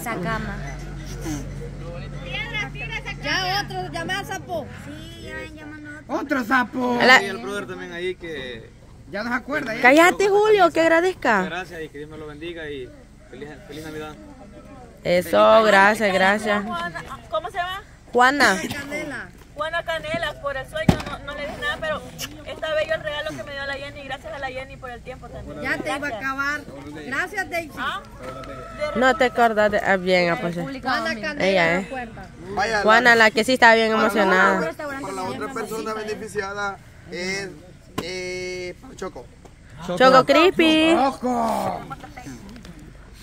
Esa cama. Ya otro, llamé al sapo. Sí, ya han llamado a otro. Otro sapo. Y el brother también ahí que... Ya nos acuerda. Cállate, Julio, que agradezca. Gracias y que Dios me lo bendiga y feliz Navidad. Eso, gracias, gracias. ¿Cómo se llama? Juana. Juana Canela, por el sueño no le dije nada, pero está bello el regalo que me dio la Jenny. Gracias a la Jenny por el tiempo también. Ya te iba a acabar. Gracias, Daisy. ¿Ah? No te acordás bien, apoyo. Juana Canela, ella, Juana, la que sí está bien emocionada. Para la otra persona beneficiada es Choco. Choco Crispy. Choco.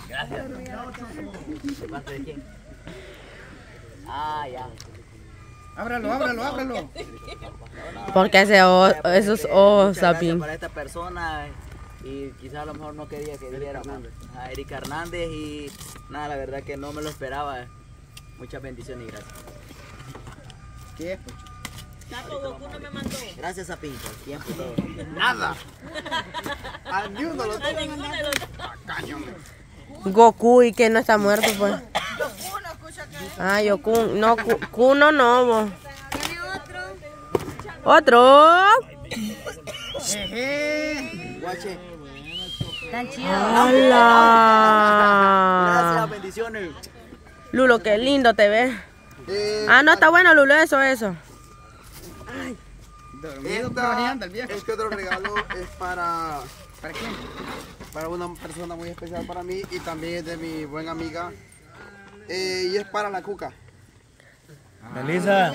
Gracias. ¿De parte de quién? Ah, ya. Ábralo, ábralo, ábralo. Porque ese esos ojos, Sapín. Para esta persona y quizás a lo mejor no quería que viera a Erika Hernández y nada, la verdad que no me lo esperaba. Muchas bendiciones y gracias. ¿Qué es, Pocho? Tato, Goku no me mandó. Gracias, Sapín, por el tiempo y todo. Nada. A ninguno lo tengo. Cañón. Goku y que no está muerto, pues. Ah, yo Kun, no, Kuno no, vos. ¿Otro? Guache. Tan chido. ¡Hola! Gracias, bendiciones. Lulo, qué lindo te ves. Ah, no, está bueno, Lulo, eso. Ay. Es que otro regalo es para... ¿Para quién? Para una persona muy especial para mí y también es de mi buena amiga. Y es para la Cuca. Melissa.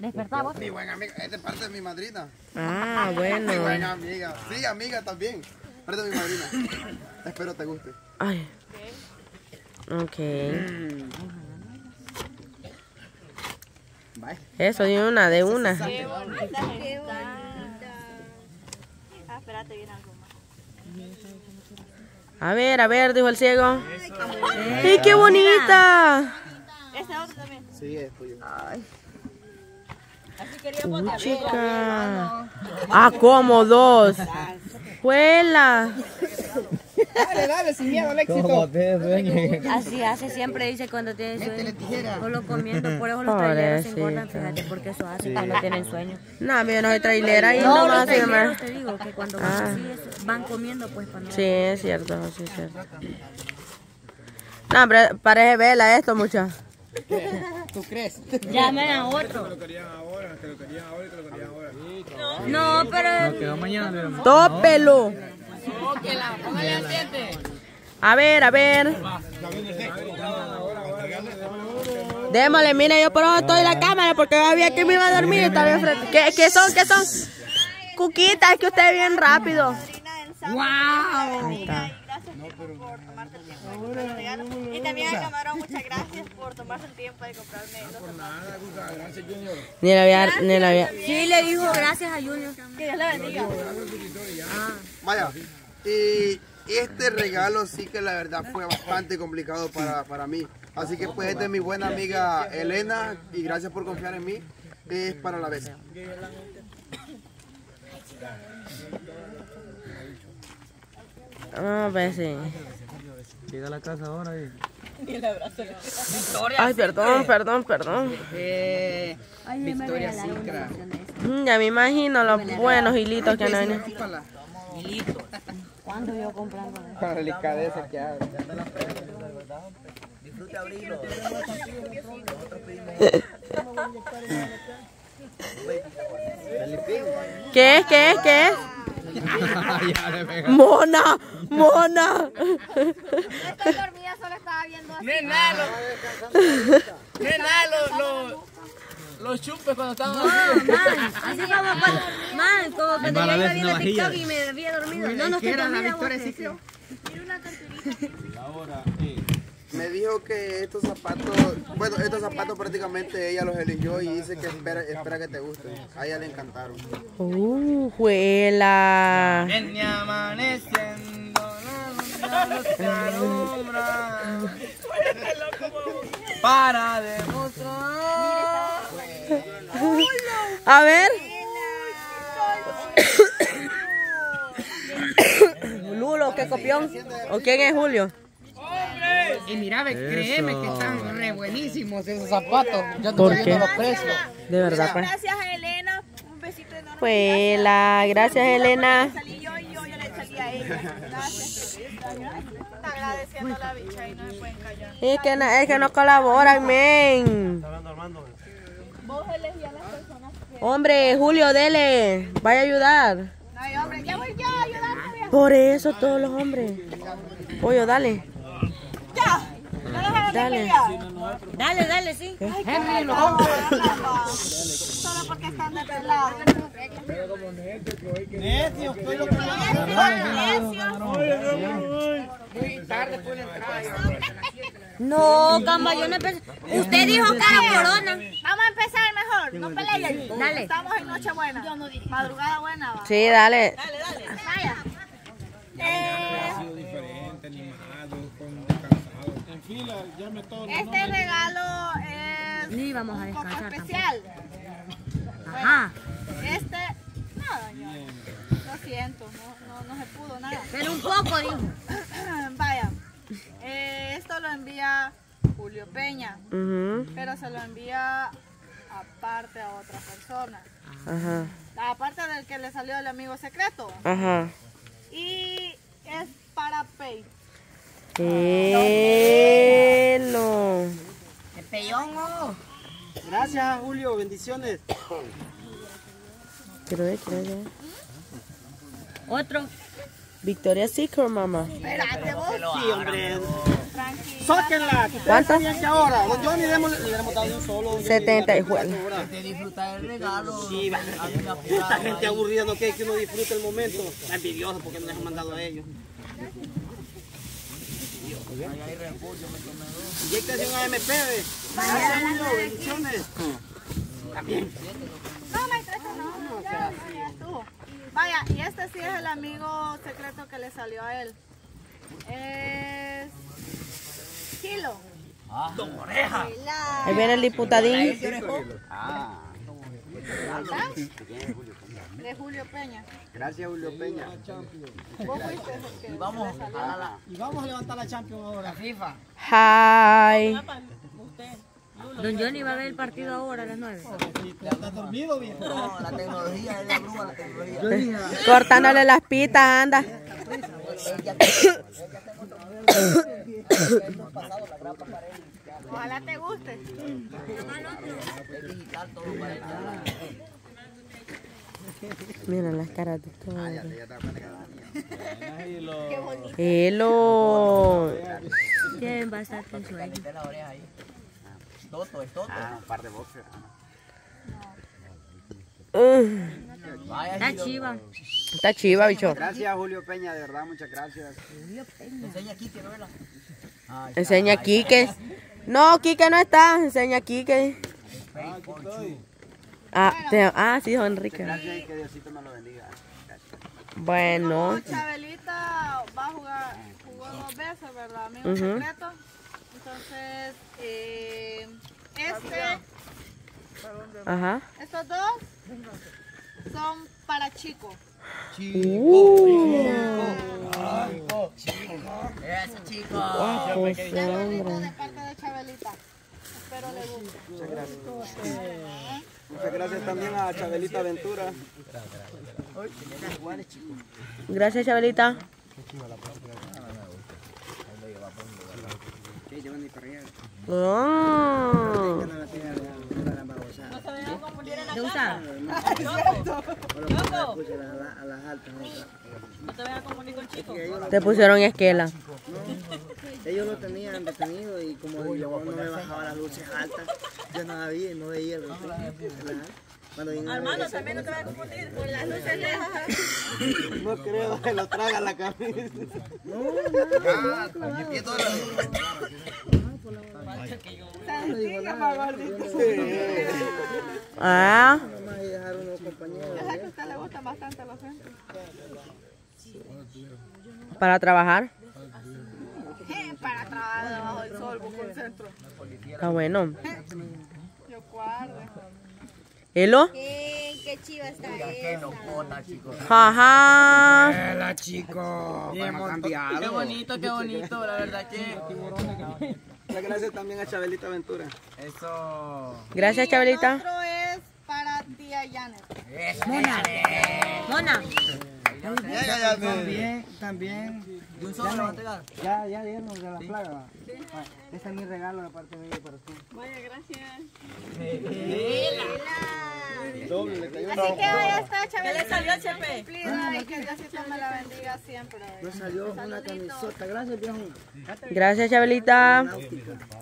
Despertamos. Mi buena amiga, es de parte de mi madrina. Ah, bueno. Mi buena amiga. Sí, amiga también. Parte de mi madrina. Espero te guste. Ay. Ok. Bye. Eso, de una. Qué bonita. Ah, espérate, viene algo más. A ver, dijo el ciego. ¡Ay, qué bonita! Esta otra también. Sí, es tuyo. Ay. Así queríamos la chica. Ah, como dos. ¡Juela! Dale, sin miedo al éxito. Así hace, siempre dice cuando tiene sueño. Solo comiendo, por eso los traileros se engordan, fíjate, porque eso hace cuando tienen sueño. No, yo no soy trailera y no más. No, te digo que cuando van comiendo, pues para nada. Sí, es cierto, sí, es cierto. No, pero parece vela esto, muchacha. ¿Tú crees? Llamen a otro. Te lo querían ahora. No, pero... Quedó mañana. ¡Tópelo! No, que la póngale al 7. A ver. Démosle, mira, yo por eso estoy en la cámara porque yo había que me iba a dormir y estaba enfrente. ¿Qué son? Cuquitas, que usted bien rápido. ¡Wow! Ahí está. Gracias por tomarte el tiempo de comprar el regalo. Y también al camarón, muchas gracias por tomarse el tiempo de comprarme los zapatos. Gracias, Junior. Ni la había. Sí, le dijo gracias a Junior. Que Dios la bendiga. Vaya, y este regalo sí que la verdad fue bastante complicado para mí. Así que pues esta es mi buena amiga Elena y gracias por confiar en mí. Es para la vez. Ah, pues sí. Llega a la casa ahora y... Ni el abrazo. Ay, perdón. Victoria's Secret. Ya me imagino los buenos hilitos que han venido. Hilitos. ¿Cuándo yo comprando? Para el cabeza que hago. Disfruta abrirlo. ¿Qué es? Mona. No estoy dormida, solo estaba viendo así. Nena, los chupes cuando estaban dormidos. Así como cuando yo iba viendo TikTok y me había dormido. No estoy dormida, Victoria. Mira una torturita. Ahora, me dijo que estos zapatos prácticamente ella los eligió y dice que espera que te gusten. A ella le encantaron. Juela. Ven amaneciendo, la luz te alumbra. Para demostrar. A ver. Lulo, qué copión. ¿O quién es Julio? ¡Hombre! Y mira, ve, créeme que están re buenísimos esos zapatos. Yo te estoy viendo los precios. De verdad, pues. Gracias, Elena. Un besito enorme. Pues la, gracias, Elena. Salí yo y yo le salí a ella. Gracias. Está agradeciendo a la bicha y no me pueden callar. Es que no colaboran, men. Está hablando Armando. Vos elegí a las personas. Hombre, Julio, dele. Vaya a ayudar. No, hombre, ya voy yo a ayudar. Por eso todos los hombres. Pollo, dale. Ya. Dale. Dale, dale, sí. Henry, los hombres. Solo porque están de pelado. Necios, estoy lo que no necios. Muy tarde pueden entrar. No, Camba, yo no empecé. Usted dijo cara corona. Vamos a empezar mejor. No pelees. Dale. Estamos en Nochebuena. Yo no dije. Madrugada buena. Va. Sí, dale. Dale, dale. Vaya. Este regalo es un poco especial. Ajá. Este, nada, yo lo siento, no se pudo nada. Pero un poco, dijo. Vaya, esto lo envía Julio Peña, pero se lo envía aparte a otra persona. Ajá. Aparte del que le salió el amigo secreto. Ajá. Y es para Pey. ¡Helo! ¡Qué peyongo! Gracias, Julio, bendiciones. Quiero ver. Otro. Victoria's Secret, mamá. Espérate vos. Sí, hombre. Sóquenla. ¿Cuánto? Ahora. Don Johnny le hemos dado un solo. 70 y juega. De disfrutar el regalo. Sí, esta gente aburrida no quiere que uno disfrute el momento. Está envidioso porque no les han mandado a ellos. Hay refugio, me tomé dos. Inyectación AMP. Bendiciones. También. No, maestra, no. Ya estuvo. Vaya, y este sí es el amigo secreto que le salió a él. Es... Kilo. Don Oreja. Ahí viene el diputadín. De Julio Peña. Gracias, Julio Peña. Vos fuiste el que y vamos a levantar la Champions ahora, FIFA. Hi. Don Johnny va a ver el partido ahora a las 9. ¿Estás dormido, viejo? No, la tecnología es la bruma, la tecnología. Cortándole las pitas, anda. Ojalá te guste. Mira las caras de todos. Hello. ¿Quién va a estar con su ahí? Toto, es Toto. Ah, un par de boxes. Está chiva. Está chiva, bicho. Gracias, Julio Peña, de verdad, muchas gracias. Julio Peña. Enseña a Quique, ¿no? Enseña a Quique. No, Quique no está. Enseña a Quique. Sí, Juan Enrique. Gracias y que Diosito me lo bendiga. Gracias. Bueno. Chabelita va a jugar, jugó 2 veces, ¿verdad? Amigo secreto. Entonces, estos 2 son para chicos. Chico. Eso, chico. Chabelita, de parte de Chabelita. Espero le guste. Muchas gracias. Muchas gracias también a Chabelita Ventura. Gracias, Chabelita. Oh. ¿Te gusta? No te vas a confundir con chicos. Te pusieron esquela. Ellos lo tenían detenido y como yo no me bajaba las luces altas, yo no la vi y no veía el reflejo. Hermano, también no te vas a confundir con las luces lejas. No creo que lo traga la camisa. Para trabajar. Para trabajar debajo del sol, busco el centro. Está bueno. Yo guardo. ¿Elo? ¡Qué chiva está! Mira, qué locona, chicos. ¡Ajá! ¡Ela, chicos! Bien, cambiado. ¡Qué bonito, qué bonito! La verdad que... Gracias también a Chabelita Ventura. Eso. Gracias, Chabelita. El otro es para tía Janet. Mona. Mona. También. ¿De un solo? Ya dieron de la plaga. Este es mi regalo de parte de ella para ti. Vaya, gracias. Doble, le cayó. Así que ahí está, Chabelita. ¿Qué le salió, Chepe? Y que Dios me la bendiga siempre. Le salió una camisota. Gracias, viejo. Gracias, Chabelita.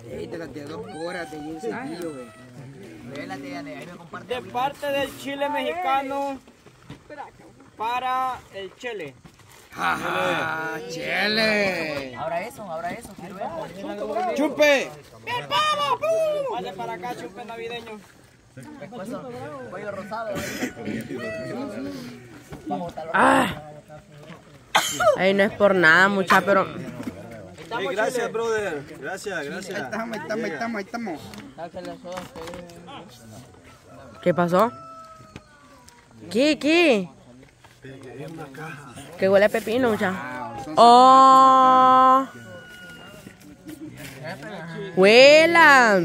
Te la tiré 2 horas de un sencillo, güey. De parte del chile mexicano. Para el chile. ¡Jaja! ¡Chele! Ahora eso, quiero ver. ¡Chupe! ¡Bien, vamos! Vale para acá, chupe navideño. Pollo rosado. Ay, no es por nada, mucha, pero... Hey, gracias, brother. Gracias. Ahí estamos. ¿Qué pasó? ¿Qué? Que huele a pepino, mucha. ¡Oh! ¡Huela!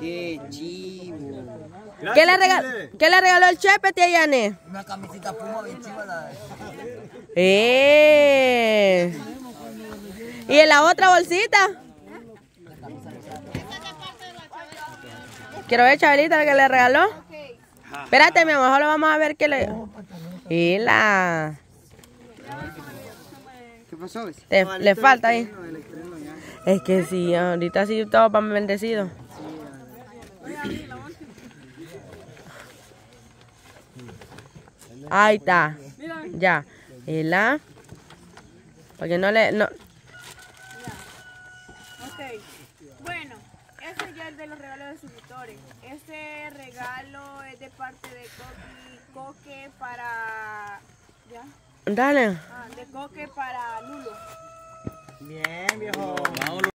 ¡Qué chivo! ¿Qué le regaló el Chepe, tía Yane? Una camisita puma bien chiva la de... ¿Y en la otra bolsita? Quiero ver, Chabelita, la que le regaló. Espérate, mi amor, ahora vamos a ver qué le... ¡Hila! ¿Qué pasó? Le falta ahí. Es que sí, ahorita sí todo para bendecido. Ahí está. Ya. ¡Hila! Porque no le... No. Ok. Bueno, este ya es de los regalos de suscriptores. Este regalo es de parte de Coque para... ¿Ya? Dale. De Coque para Lulo. Bien, viejo.